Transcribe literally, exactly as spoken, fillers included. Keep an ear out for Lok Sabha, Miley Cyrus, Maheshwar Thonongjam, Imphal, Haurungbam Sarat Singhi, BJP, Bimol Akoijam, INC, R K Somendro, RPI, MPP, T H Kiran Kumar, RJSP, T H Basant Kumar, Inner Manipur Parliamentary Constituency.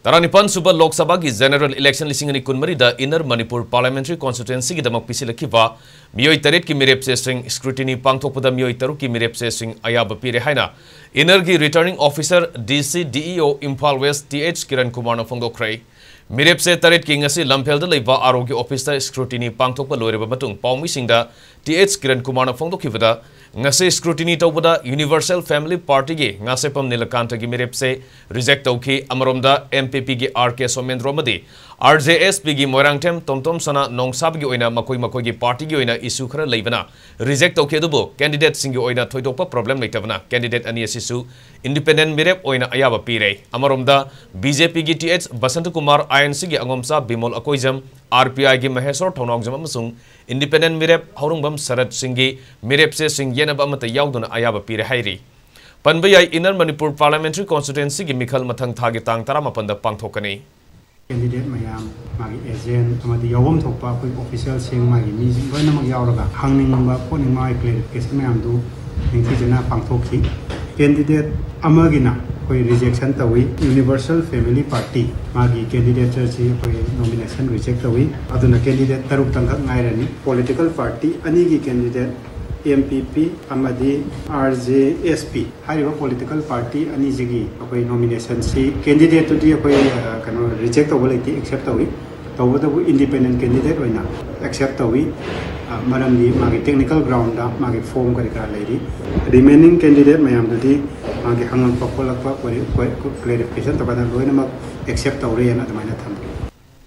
Taranipan Suba Lok Sabha ki general election lisingani kunmari the Inner Manipur Parliamentary Constituency ki damak pisilakiwa mioi tarit ki mirep sesing scrutiny pangthokpada mioi taru ki mirep sesing ayaba pire haina Inner ki returning officer D C D E O Imphal West T H Kiran Kumar phongdokhrei mirep se tarit ki ngasi lamphelda leiba arogi officer scrutiny pangthokpa loireba matung paomisingda T H Kiran Kumar phongdokhibada ngase scrutiny tawada Universal Family Party ge ngasepam nilakanta gi mirep se reject tawki amaromda M P P ge R K Somendro madi R J S P gi moirangtem tomtom sana nongsab gi oina makoi makoi gi party gi oina issue khara leibana reject tawke dubo candidate sing gi oina thoidokpa problem leitavana candidate ani asisu independent mirep oina ayaba pirei amaromda B J P gi T H Basant Kumar I N C gi angomsa Bimol Akoijam R P I gi Maheshwar Thonongjam amasung Independent Mirep Haurungbam Sarat Singhi Mirep Se Singh Yenab Amata Yauduna Ayaba Pire Hairi. Panbayai Inner Manipur Parliamentary Constituency Gimikhal Mathang Thagi Tang Taramapanda Pangthokani. Candidate Mayam, my agent, Amadi Yawam Topa, official Singh Magi, Venam Yauraga, Hanging Mamba, Poning Mai Clay, Kesmandu, and Kijana Pangthoki. Candidate Amagina, who rejection away, Universal Family Party, Magi candidate nomination reject away, Aduna candidate Tarukanga Nairani, political party, Anigi candidate M P P, Amadi R J S P, higher political party, Anizigi, away nomination C, candidate to the away reject away, except away, the independent candidate right now, except away. Madam Lee, Magi technical ground, Magi form curricular lady. Remaining candidate, Madam Lee, Magi Hangan Papola, clarification, except Aurean at the Manhattan.